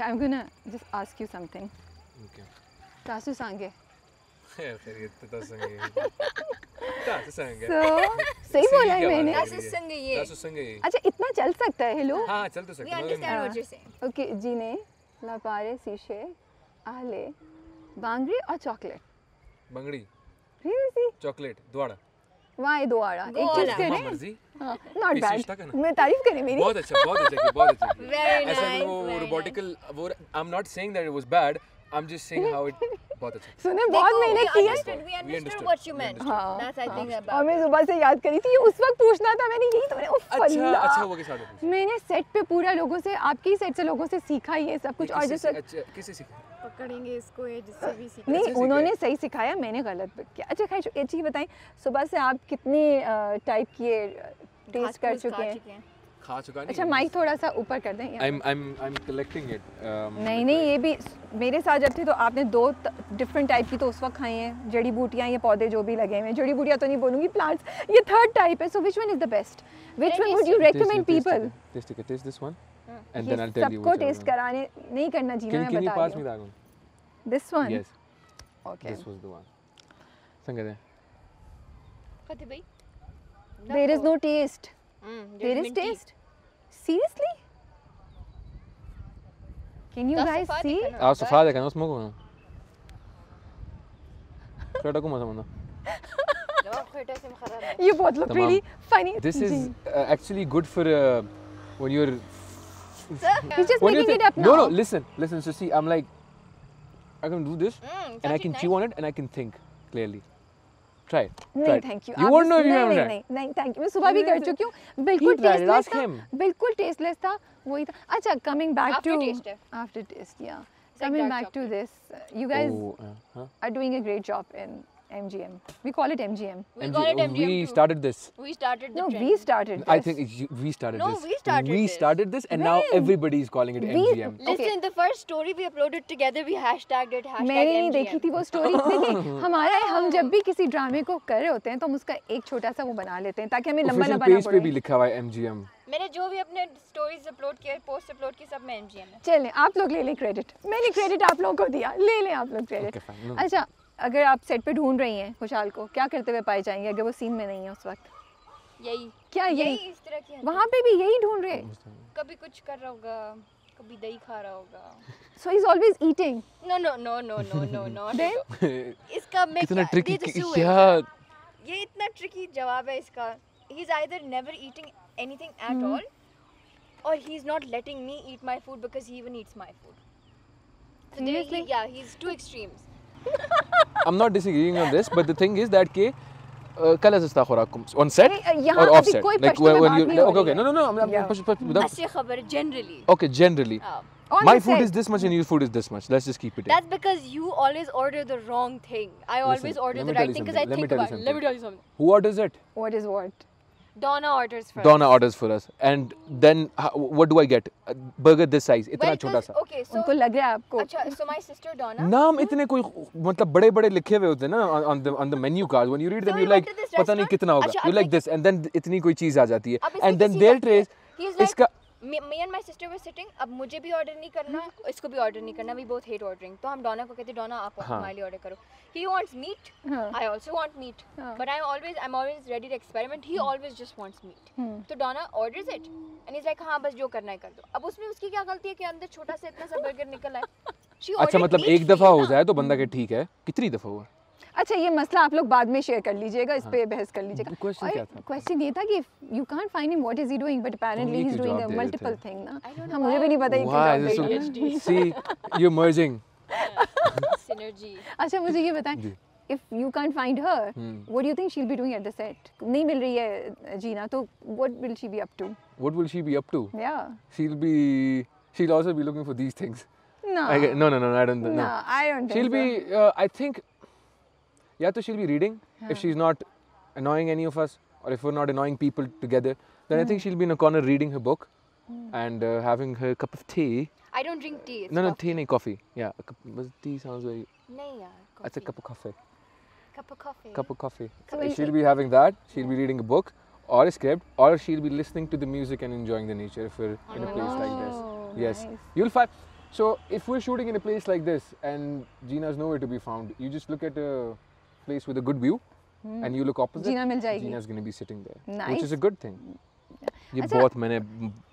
I'm gonna just ask you something. Okay. Tasu Sange. Tasu Sange. So, सही बोला है मैंने. Tasu Sange ये. Tasu Sange ये. अच्छा इतना चल सकता है hello? हाँ चल तो सकता है. We understand what you're saying. Okay, Gina, Lapare, Sishe, Ahle, Bangri और chocolate. Bangri. Really? Chocolate, Dwara. Why Dwara? एक चीज़ से नहीं. Not bad. मैं तारीफ करें मेरी. बहुत अच्छा. Very nice. ऐसा वो robotical वो I'm not saying that it was bad. I'm just saying how it बहुत अच्छा. सुने बहुत मैंने किया. We understood what you meant. हाँ. That's I think about. और मैं सुबह से याद करी थी उस वक्त पूछना था मैंने यही तो मैंने उफ़ फल्ला. अच्छा वो किस आदमी? मैंने set पे पूरा लोगों से आपकी set से लोगों से सीखा ये सब कुछ और जैसे किसे सीखा? पकड़ेंगे इसको ये जिससे भी सीखा. नहीं उन्होंने सही सिखाया मैंने गलत किया. अच्छा खैर एक चीज़ बताएं सुबह से आप कितने टाइप की टेस्ट कर चुके हैं? खा चुका नहीं. अच्छा माइक थोड़ा सा ऊपर कर दें. I'm collecting it. नहीं ये भी मेरे साथ जब थे तो आपने दो different type की तो उस वक्त खाई हैं जड़ी बूटियाँ ये पौधे जो भी लगे हैं जड़ी बूटियाँ तो नहीं बोलूँगी plants ये third type है. So which one is the best? Which one would you recommend people? Taste this one and then I'll tell you. सबको taste कराने नहीं करना जीना मैं बता रही हूँ. This one. Yes. Okay. This was the one. संगदे. खाते भाई. There is no taste. There is taste. Seriously? Can you guys see? आप सफाई देखा ना उसमें कौन? खेड़ा को मज़ा मना. ये बहुत लोग really funny. This is actually good for when you're. He's just making it up now. No, listen. So see, I'm like, I can do this and I can chew on it and I can think clearly. Try it. No, thank you. You won't know if you haven't tried. No, thank you. मैं सुबह भी कर चुकी हूँ. बिल्कुल tasteless था. वही था. अच्छा, coming back to after taste, yeah. Coming back to this, you guys are doing a great job in MGM. We call it MGM. We started this. We started this. I think we started this. We started this and now everybody is calling it MGM. Listen, the first story we uploaded together, we hashtagged it, hashtag MGM. मैंने नहीं देखी थी वो story. देखिए, हमारा है हम जब भी किसी drama को कर रहे होते हैं तो हम उसका एक छोटा सा वो बना लेते हैं ताकि हमें लंबा ना बनाना पड़े. Official page पे भी लिखा हुआ है MGM. मैंने जो भी अपने stories upload किए, post upload किए, सब मैं MGM है. चलें, आप लोग ले लें credit. मैंने credit आप लोगों को दिया. ले लें आप लोग credit. अच्छा. अगर आप सेट पे ढूंढ रही हैं खुशाल को क्या करते हुए पाए जाएंगे अगर वो सीन में नहीं है उस वक्त यही इस तरह की वहाँ पे भी यही ढूंढ रहे हैं कभी कुछ कर रहा होगा कभी दही खा रहा होगा so he is always eating no इसका मैं ये इतना ट्रिकी जवाब है इसका he is either never eating anything at all और he is not letting me eat my food because he even eats my food seriously या he is two extremes I'm not disagreeing on this, but the thing is that के colors इस्ता खुराकम on set or off set like when you okay no अच्छी खबर generally my food is this much and your food is this much let's just keep it that's because you always order the wrong thing I always order the right thing because I think about it let me tell you something who orders it what is what Donna orders for us and then what do I get a burger this size इतना छोटा सा उनको लग रहा है आपको अच्छा so my sister Donna नाम इतने कोई मतलब बड़े-बड़े लिखे हुए होते हैं ना on the menu card when you read them you like पता नहीं कितना होगा you like this and then इतनी कोई चीज आ जाती है and then their trays इसका me and my sister were sitting अब मुझे भी order नहीं करना इसको भी order नहीं करना we both hate ordering तो हम Donna को कहते Donna आप हमारे लिए order करो he wants meat I also want meat but I'm always ready to experiment he always just wants meat तो Donna orders it and he's like हाँ बस जो करना है कर दो अब उसमें उसकी क्या गलती है कि अंदर छोटा सा इतना सा burger निकला है अच्छा मतलब एक दफा हो जाए तो बंदा के ठीक है कितनी दफा हुआ अच्छा ये मसला आप लोग बाद में शेयर कर लीजिएगा इस पे बहस कर लीजिएगा क्वेश्चन ये था कि you can't find him what is he doing but apparently he's doing the multiple thing ना हाँ मुझे भी नहीं पता ये see you're merging synergy अच्छा मुझे ये बताएं if you can't find her what do you think she'll be doing at the set नहीं मिल रही है Gina तो what will she be up to yeah she'll also be looking for these things no I don't she'll be I think या तो she'll be reading if she's not annoying any of us or if we're not annoying people together then I think she'll be in a corner reading her book and having her cup of tea I don't drink tea coffee yeah tea sounds very nahi yaar coffee it's a cup of coffee she'll be having that she'll be reading a book or a script or she'll be listening to the music and enjoying the nature if we're in a place like this yes you'll find So if we're shooting in a place like this and Gina's nowhere to be found, you just look at a place with a good view and you look opposite, Gina mil jayegi. Gina's going to be sitting there, nice. Which is a good thing. ये बहुत मैंने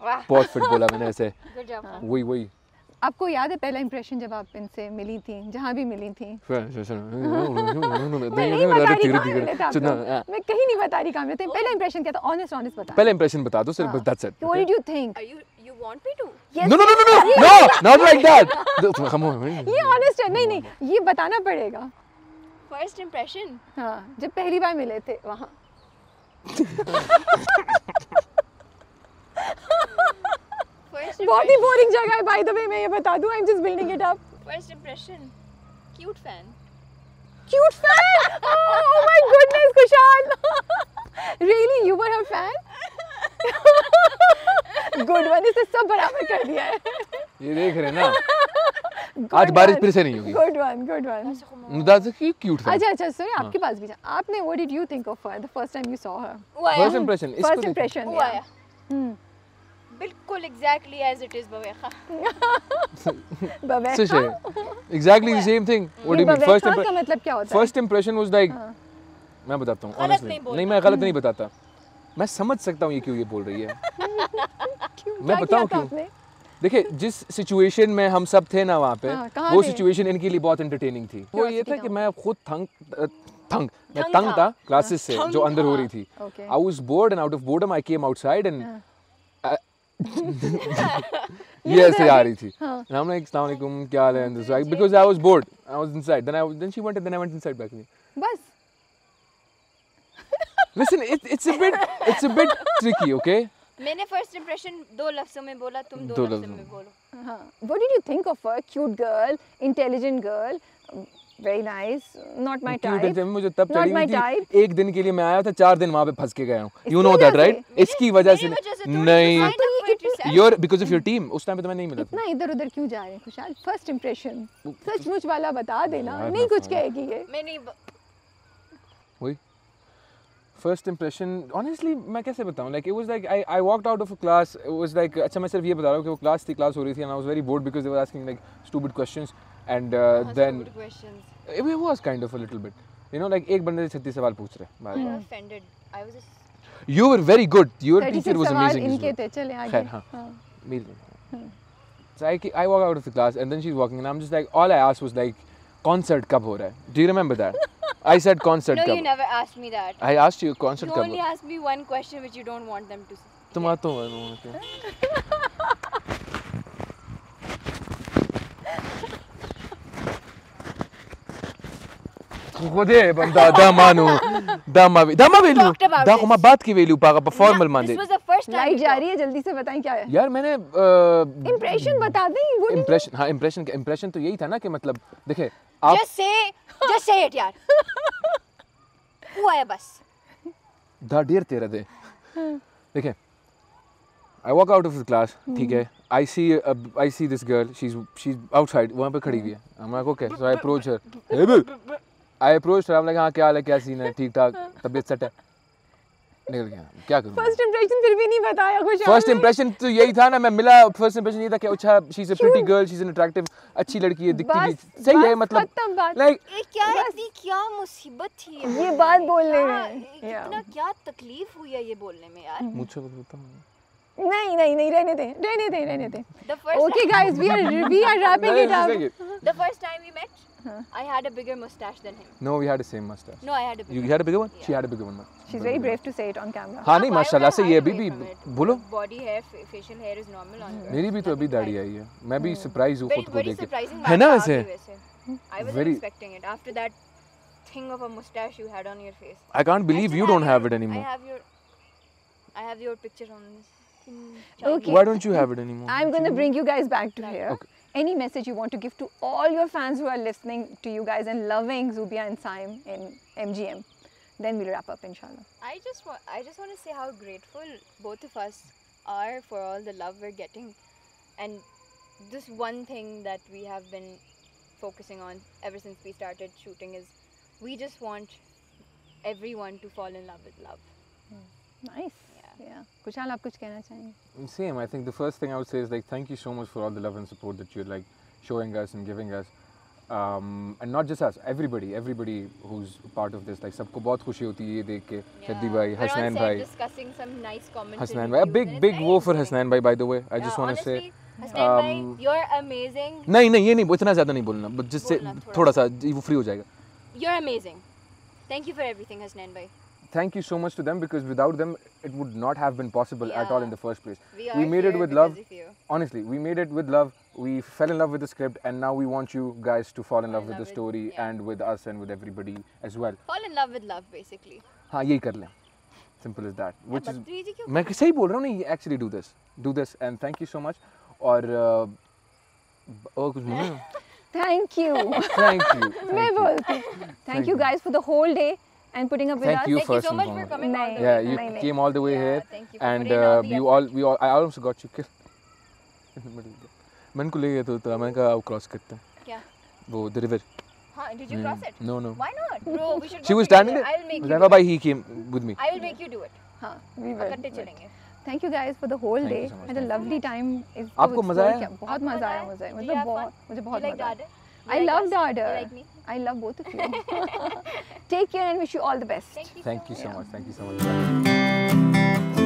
बहुत fit बोला मैंने ऐसे वही वही आपको याद है पहला इंप्रेशन जब आप इनसे मिली थी जहां भी मिली थी मैं कहीं नहीं बता रही काम रहते पहला इंप्रेशन क्या था ऑनेस्ट ऑनेस्ट बता पहला इंप्रेशन बता दो सिर्फ that's it what did you think you want me to yes, no not like that come on ये ऑनेस्ट है नहीं नहीं ये बताना पड़ेगा फर्स्ट इंप्रेशन हां जब पहली बार मिले थे वहां बहुत ही बोरिंग जगह है बाय द वे मैं ये बता दूं I am just building it up first impression cute fan oh my goodness Khushal really you were her fan good one इसे सब बराबर कर दिया है ये देख रहे हैं ना आज बारिश फिर से नहीं होगी गुड वन मुदाज की क्यूट था अच्छा सॉरी आपके पास भी था आपने what did you think of her the first time you saw her first impression या बिल्कुल एग्जैक्टली एज इट इज बवेखा सच है exactly the same thing what do you mean first impression का मतलब क्या होता है फर्स्ट इंप्रेशन वाज लाइक मैं बताता हूं ऑनेस्टली नहीं मैं गलत नहीं बताता मैं समझ सकता हूं ये क्यों ये बोल रही है मैं बताऊं क्यों देखिए जिस सिचुएशन में हम सब थे ना वहाँ पे वो सिचुएशन इनके लिए बहुत एंटरटेनिंग थी वो ये था कि मैं खुद तंग था क्लासेस से जो अंदर हो रही थी I was bored and out of boredom I came outside and ये ऐसे आ रही थी एंड आई एम लाइक अस्सलाम वालेकुम क्या हाल है so because I was bored I was inside then she wanted then I went inside back me बस listen it's a bit tricky okay मैंने फर्स्ट इंप्रेशन दो लफ्जों में बोला तुम दो लफ्जों में बोलो हां what did you think of her cute girl intelligent girl very nice not my type मुझे तब चढ़ी थी एक दिन के लिए मैं आया था 4 दिन वहां पे फंस के गया हूं यू नो दैट राइट इसकी वजह से नहीं your because of your team उस टाइम पे तो मैं नहीं मिला इतना इधर-उधर क्यों जा रहे हैं खुशाल फर्स्ट इंप्रेशन सचमुच वाला बता देना नहीं कुछ कहेगी ये मैं नहीं वही फर्स्ट इंप्रेशन ऑनेस्टली मैं कैसे बताऊं like it was like I walked out of a class it was like अच्छा मैं सिर्फ ये बता रहा हूं कि वो क्लास हो रही थी and I was very bored because they were asking like stupid questions and then it was kind of a little bit you know like एक बंदे से 36 सवाल पूछ रहे बार बार offended I was you were very good your teacher was amazing इनके थे चले आगे हां मेरे like I walk out of the class and then she is walking and I am just like all I asked was like concert कब हो रहा है do you remember that I said concert no, kab. No, you never asked me that. I asked you concert kab. You only asked me one question which you don't want them to see. Tum aate ho no okay. Khode banda dama velu. Da ko ma baat ki velu paga formal mande. This was the first time. Light ja rahi hai jaldi se bataye kya hai. Yaar maine impression bata di wo impression ha impression to yahi tha na ki matlab dekhe आप just say it यार हुआ है बस दा der तेरा दे देखें I walk out of the class ठीक है I see this girl she's outside वहाँ पे खड़ी हुई है I'm like okay so I approached her I'm like हाँ क्या हाल है क्या सीन है ठीक ठाक तबीयत सेट है निकल गया क्या करूँ फर्स्ट इंप्रेशन फिर भी नहीं बताया कुछ फर्स्ट इंप्रेशन तो यही था ना मैं मिला फर्स्ट इंप्रेशन ये था कि अच्छा she is a pretty girl she is an attractive अच्छी लड़की है दिखती भी सही है मतलब लाइक क्या मुसीबत थी ये बात बोलने में इतना क्या तकलीफ हुई है ये बोलने में यार मुझे बताता हूं नहीं रहने दे okay guys we are wrapping it up the first time we met I had a bigger mustache than him. No, we had the same mustache. No, I had a bigger one. You had a bigger one? Yeah. She had a bigger one. She's very brave to say it on camera. हाँ नहीं माशाल्लाह से ये अभी भी बोलो. Body hair, facial hair is normal on her. मेरी भी तो अभी दाढ़ी आई है. मैं भी surprised हूँ खुद को देख के. है ना ऐसे? I wasn't expecting it. After that thing of a mustache you had on your face. I can't believe you don't have it anymore. I have your picture on this. Okay. Why don't you have it anymore? I'm going to bring you guys back to here. Okay. Any message you want to give to all your fans who are listening to you guys and loving Zubia and Saim in MGM, then we'll wrap up, inshallah. I just want to say how grateful both of us are for all the love we're getting, and this one thing that we have been focusing on ever since we started shooting is we just want everyone to fall in love with love. Nice. Yeah. Yeah. Khushal, aap kuch kehna chahiye? Same. I think the first thing I would say is like, thank you so much for all the love and support that you're like showing us and giving us. And not just us, everybody who's part of this, like sabko bahut khushi hoti hai ye dekh ke. Shaddi bhai, Hasnan bhai, discussing some nice comments. Hasnan bhai, a big woe for Hasnan bhai, by the way. I just want to say, Hasnan bhai, you're amazing. Nahi ye nahi, itna zyada nahi bolna, but just say thoda sa, wo free ho jayega. You're amazing. Thank you for everything, Hasnan bhai. Thank you so much to them, because without them it would not have been possible at all in the first place. We made it with love. Honestly, we made it with love. We fell in love with the script, and now we want you guys to fall in love with the story and with us and with everybody as well. Fall in love with love, basically. Ha, yehi kar le. Simple as that. Which is, main sahi bol raha hu na, actually do this, and thank you so much. Aur Thank you. Thank you guys for the whole day. And putting up with us. Thank you so much for coming all the way. Yeah, you came all the way here. Thank you. And we all, I also got you killed in the middle. Man ko le gaya to maine kaha ab cross karte hain. Kya? Wo the river. Ha, did you cross it? No. Why not? Bro, we should. She was standing there. I'll make you. Whenever he came with me. I will make you do it. Ha, we will. Akante chalenge. Thank you guys for the whole day. Had a lovely time. Aapko maza aaya? Bahut maza aaya mujhe. Matlab mujhe bahut maza aaya. I love Dada. Like me? I love both of you. Take care and wish you all the best. Thank you so much. Thank you so much.